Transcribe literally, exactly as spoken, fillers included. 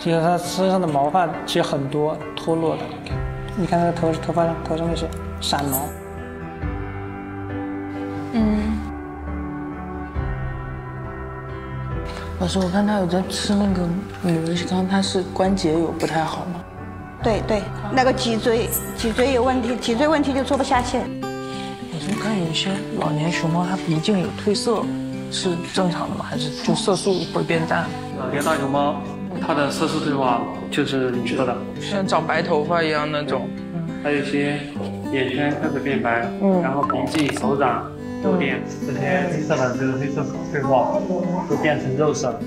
其实它身上的毛发其实很多脱落的，你看它的头头发上头上那些闪毛。嗯。老师，我看他有在吃那个牡蛎汤，他是关节有不太好吗？对对，那个脊椎脊椎有问题，脊椎问题就坐不下去。我怎么看有些老年熊猫它鼻镜有褪色，是正常的吗？还是就色素会变淡？老年大熊猫。 它的色素退化就是你说的，像长白头发一样那种，还有一些眼圈开始变白，嗯，然后鼻翼、手掌、肉垫这些色板都是黑色素退化，都变成肉色。